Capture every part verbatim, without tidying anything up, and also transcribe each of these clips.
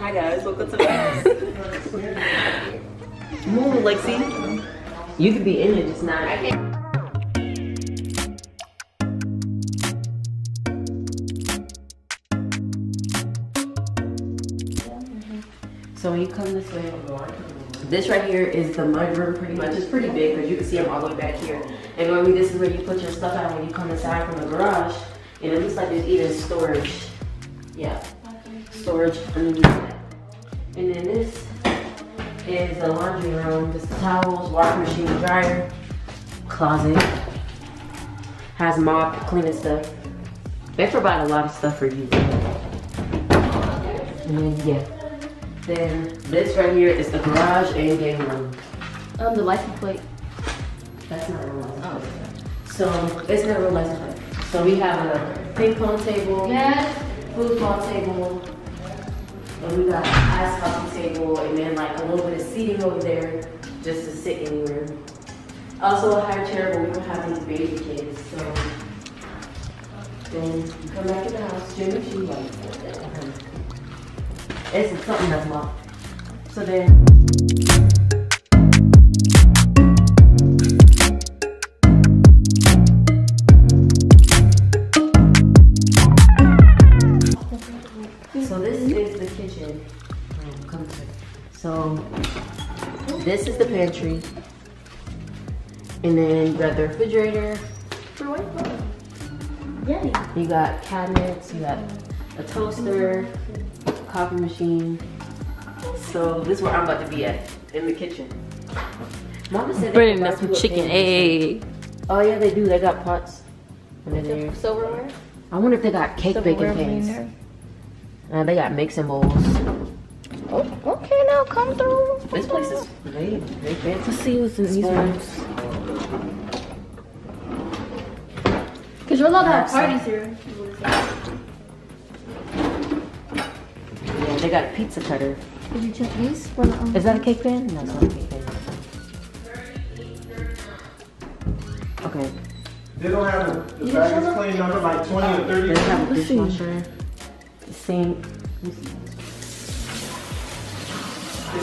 Hi guys, welcome to the house. Mmm, like see? You could be in it, just not. So when you come this way, this right here is the mudroom pretty much. It's pretty big because you can see them all the way back here. And normally this is where you put your stuff out when you come inside from the garage. And it looks like there's even storage. Yeah. Storage underneath that. And then this is the laundry room. This is towels, washing machine, dryer, closet. Has mop, cleaning stuff. They provide a lot of stuff for you. And then, yeah. Then this right here is the garage and game room. Um, the license plate. That's not a real license plate. Oh. So it's not a real license plate. So we have a ping pong table. Yes. Food ball table. And we got an ice coffee table, and then like a little bit of seating over there just to sit anywhere. Also a high chair, but we don't have any baby kids, so then you come back in the house, gym if you like. It's something that's locked. So then. So this is the kitchen. Oh, come to it. So this is the pantry, and then you got the refrigerator. For what? Yeah. You got cabinets. You got a toaster, coffee machine. So this is where I'm about to be at, in the kitchen. Mama said they bring us some chicken egg. Oh yeah, they do. They got pots under there. Silverware. I wonder if they got cake baking pans. Uh, they got mixing bowls. Oh, okay, now come through. This place is great. Let's see what's in these ones. Because you're allowed to have parties here. Yeah, they got a pizza cutter. Is it Japanese? Is that a cake pan? No, it's not a cake pan. Okay. They don't have the bag is clean number like twenty or thirty. They don't have a dishwasher. Same. Is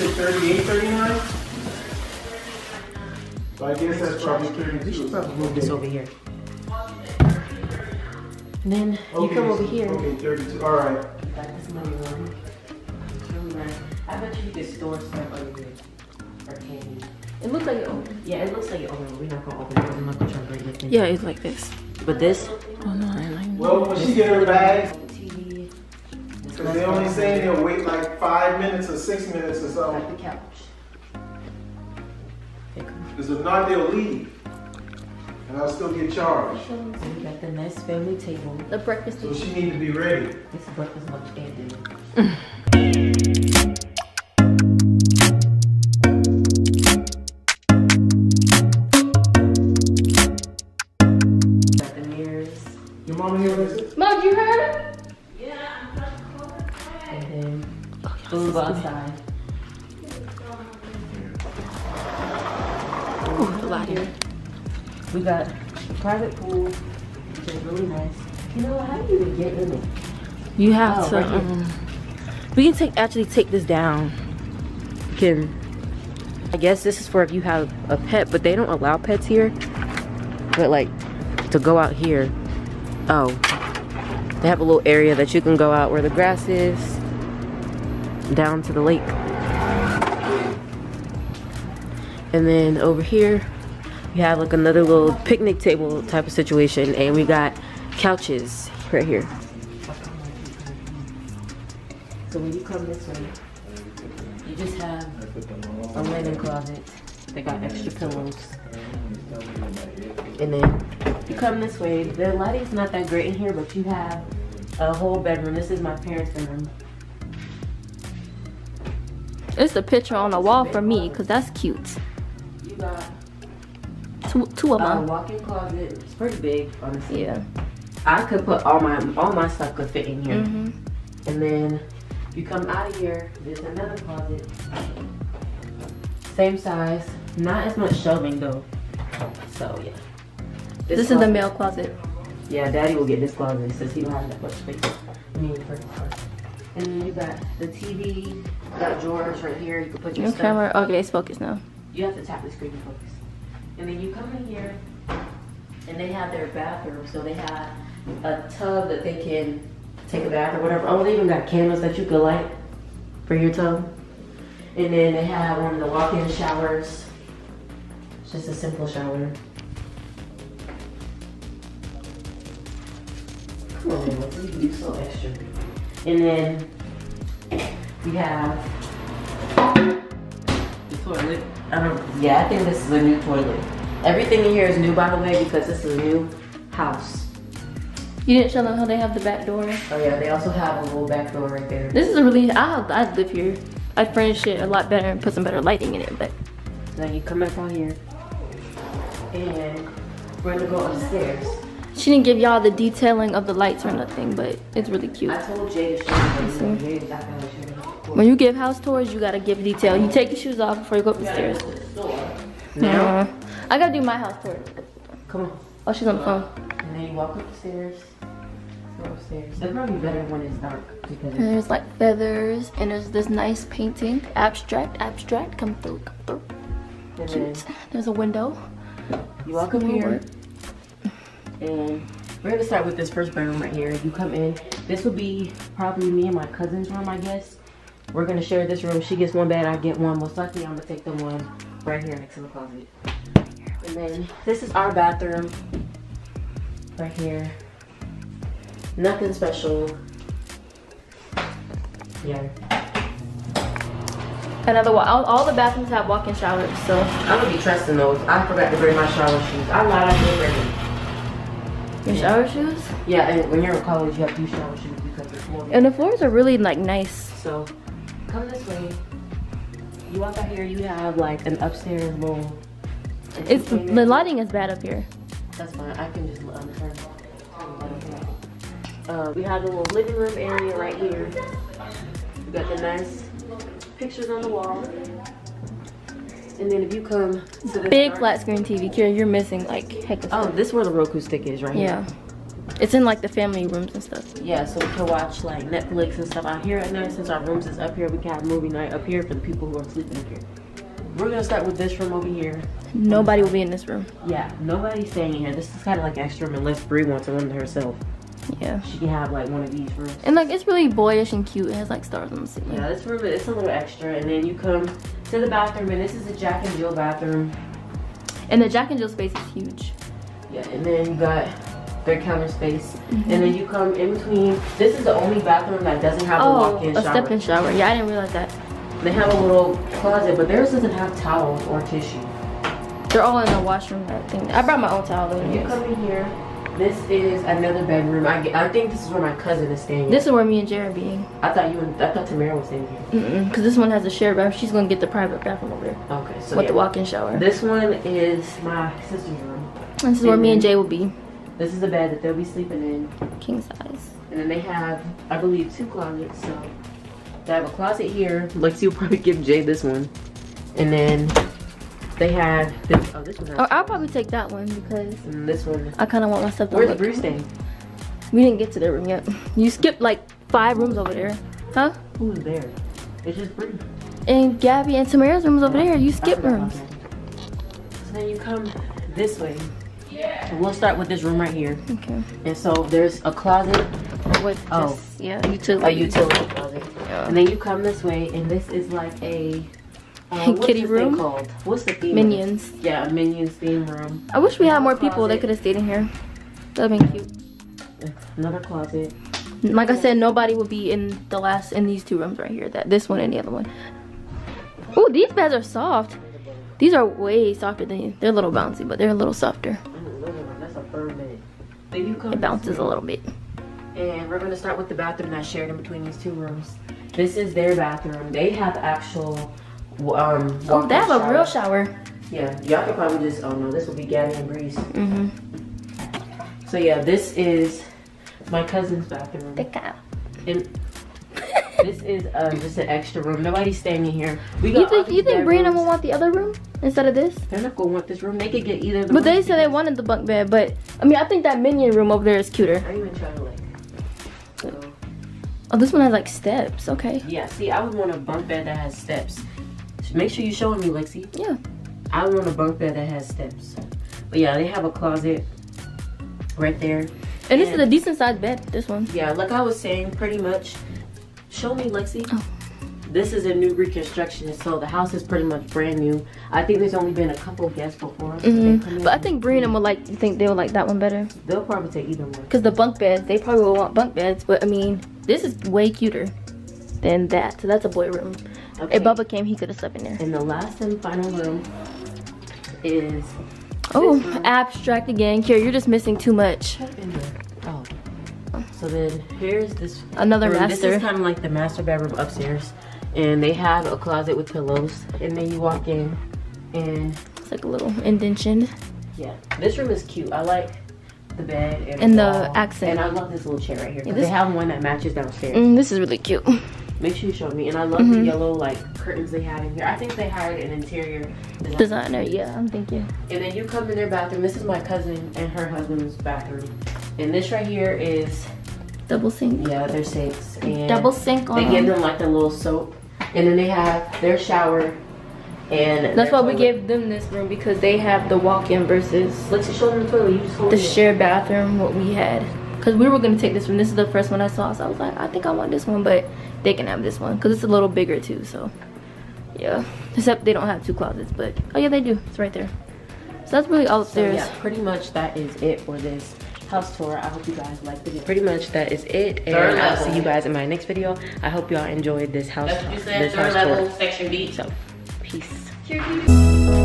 it thirty-eight, thirty-nine? So I guess that's probably thirty-two. We should probably move this over here. And then okay, you come over here. Okay, thirty-two. All right. You got this money room. I bet you could store stuff under it or candy. It looks like it opened. Yeah, it looks like it opened. We're not gonna open it. I'm not gonna try to break this thing. Yeah, it's like this. But this? Oh no, I like. Well, when she get her bag. Because they only say they'll wait like five minutes or six minutes or something. Like the couch. Because if not, they'll leave. And I'll still get charged. So we got the nice family table. The breakfast table. So she needs to be ready. It's breakfast, lunch, and dinner. Got the mirrors. Your mama here with us? Mom, you heard her? And then food outside. Ooh, a lot here. We got private pool, which is really nice. You know, how do you even get in it? You have oh, to. Right um, we can take actually take this down. You can. I guess this is for if you have a pet, but they don't allow pets here. But like to go out here. Oh, they have a little area that you can go out where the grass is. Down to the lake. And then over here we have like another little picnic table type of situation, and we got couches right here. So when you come this way, you just have a linen closet. They got extra pillows. And then you come this way. The lighting's not that great in here, but you have a whole bedroom. This is my parents' bedroom. It's a picture on the wall for me, because that's cute. You got two, two of them. A walk-in closet. It's pretty big, honestly. Yeah. I could put all my all my stuff could fit in here. Mm-hmm. And then you come out of here, there's another closet. Same size, not as much shelving though. So yeah. This, this is the male closet. Yeah, Daddy will get this closet since he don't have that much space. I mean, first and then you got the T V, you got drawers right here. You can put your, your stuff. Camera. Okay, it's focused now. You have to tap the screen to focus. And then you come in here, and they have their bathroom. So they have a tub that they can take a bath or whatever. Oh, they even got candles that you could light for your tub. And then they have one of the walk-in showers. It's just a simple shower. Come on, what do you do so extra? And then we have the toilet. I don't, yeah, I think this is a new toilet. Everything in here is new, by the way, because this is a new house. You didn't show them how they have the back door. Oh yeah, they also have a little back door right there. This is a really, I I live here. I'd furnish it a lot better and put some better lighting in it, but. Now you come back on here, and we're gonna go upstairs. She didn't give y'all the detailing of the lights or nothing, but it's really cute. I told Jay to show you. When you give house tours, you gotta give detail. You take your shoes off before you go up the stairs. No. I gotta do my house tour. Come on. Oh, she's on the phone. And then you walk up the stairs. Go upstairs. They're probably better when it's dark. Because and there's like feathers, and there's this nice painting. Abstract, abstract. Come through, come through. And cute. There's a window. You walk up here. And we're gonna start with this first bedroom right here. You come in. This will be probably me and my cousin's room, I guess. We're gonna share this room. She gets one bed, I get one. Most likely, I'm gonna take the one right here next to the closet. And then this is our bathroom right here. Nothing special. Yeah. Another one. All, all the bathrooms have walk-in showers, so I'm gonna be trusting those. I forgot to bring my shower shoes. I lied, I didn't bring them. Your shower shoes? Yeah, and when you're in college, you have two shower shoes because they're cool. And the floors are really like nice. So, come this way. You walk out here, you have like an upstairs bowl. It's the in. Lighting is bad up here. That's fine. I can just unturn. Uh, we have a little living room area right here. We got the nice pictures on the wall. And then if you come to the big flat screen T V, Kierra, you're missing like heck of stuff. Oh, this is where the Roku stick is right yeah. here. Yeah. It's in like the family rooms and stuff. Yeah, so we can watch like Netflix and stuff out here at night. Since our rooms is up here, we can have movie night up here for the people who are sleeping here. We're gonna start with this room over here. Nobody will be in this room. Yeah, nobody's staying in here. This is kind of like extra room unless Bree wants a room to herself. Yeah. She can have like one of these rooms. And like it's really boyish and cute. It has like stars on the ceiling. Yeah, this room it's a little extra. And then you come to the bathroom, and this is a Jack and Jill bathroom. And the Jack and Jill space is huge. Yeah, and then you got their counter space. Mm-hmm. And then you come in between. This is the only bathroom that doesn't have oh, a walk-in shower. Oh, a step-in shower. Yeah, I didn't realize that. They have a little closet, but theirs doesn't have towels or tissue. They're all in the washroom, I think. I brought my own towel though. You come in here. This is another bedroom. I, get, I think this is where my cousin is staying. This is where me and Jared are being. I thought you. I thought Tamara was staying here. Mm-mm. Because this one has a shared bathroom. She's gonna get the private bathroom over there. Okay. So with yeah, the walk-in shower. This one is my sister's room. This is and where me and Jay will be. This is the bed that they'll be sleeping in. King size. And then they have, I believe, two closets. So they have a closet here. Lexi will probably give Jay this one. And then they had this, oh this one. Oh, I'll probably take that one because and this one. I kind of want my stuff to look. Where's Bree staying? We didn't get to their room yet. You skipped like five rooms over there, huh? Who's there? It's just Bree. And Gabby and Tamara's rooms over there. You skipped rooms. So then you come this way. Yeah. So we'll start with this room right here. Okay. And so there's a closet with oh just, yeah utility a utility closet. Yeah. And then you come this way, and this is like a. Uh, what's kitty room called? What's the theme? Minions. Yeah, Minions theme room. I wish we had more people that could have stayed in here. That'd been cute. Another closet. Like I said, nobody would be in the last in these two rooms right here. That this one and the other one. Oh, these beds are soft. These are way softer than these. They're a little bouncy, but they're a little softer. That's a firm bed. It bounces a little bit. And we're gonna start with the bathroom that's shared in between these two rooms. This is their bathroom. They have actual. Um, oh, they have shower. a real shower. Yeah, y'all could probably just. Oh no, this will be Gabby and Breeze. Mhm. So yeah, this is my cousin's bathroom. The cow. And this is uh, just an extra room. Nobody's staying in here. We got you think, you think Brianna will want the other room instead of this? They're not gonna want this room. They could get either. Of the but they said they wanted the bunk bed. But I mean, I think that minion room over there is cuter. I even tried to like. So. Oh, this one has like steps. Okay. Yeah. See, I would want a bunk bed that has steps. Make sure you're showing me, Lexi. Yeah. I want a bunk bed that has steps. But yeah, they have a closet. Right there, and, and this is a decent sized bed. This one, yeah, like I was saying, pretty much. Show me, Lexi. Oh. This is a new reconstruction, so the house is pretty much brand new. I think there's only been a couple guests before, mm -hmm. so but I think Brianna would like. You think they would like that one better? They'll probably take either one. Cause the bunk beds, they probably will want bunk beds, but I mean, this is way cuter than that. So that's a boy room. Okay. If Bubba came, he could have slept in there. And the last and final room is. Oh, abstract again. Kierra, you're just missing too much. Oh. So then here's this another room. Master. This is kind of like the master bedroom upstairs. And they have a closet with pillows. And then you walk in and it's like a little indentation. Yeah. This room is cute. I like the bed and, and the, the accent. And I love this little chair right here. Yeah, this, they have one that matches downstairs. Mm, this is really cute. Make sure you show me. And I love mm-hmm. the yellow like curtains they had in here. I think they hired an interior designer. designer yeah, I'm thinking. And then you come in their bathroom. This is my cousin and her husband's bathroom. And this right here is double sink. Yeah, their sinks. And double sink. On. They give them like a little soap. And then they have their shower. And that's why toilet. we gave them this room because they have the walk-in versus let's show them the toilet. You just hold the it. shared bathroom. What we had. Because we were going to take this one. This is the first one I saw. So I was like, I think I want this one. But they can have this one. Because it's a little bigger too. So, yeah. Except they don't have two closets. But, oh yeah, they do. It's right there. So that's really all upstairs. So yeah, pretty much that is it for this house tour. I hope you guys liked the video. Pretty much that is it. And third I'll level. see you guys in my next video. I hope y'all enjoyed this house tour. That's what you said. Third level, section B. So, peace. Cheers.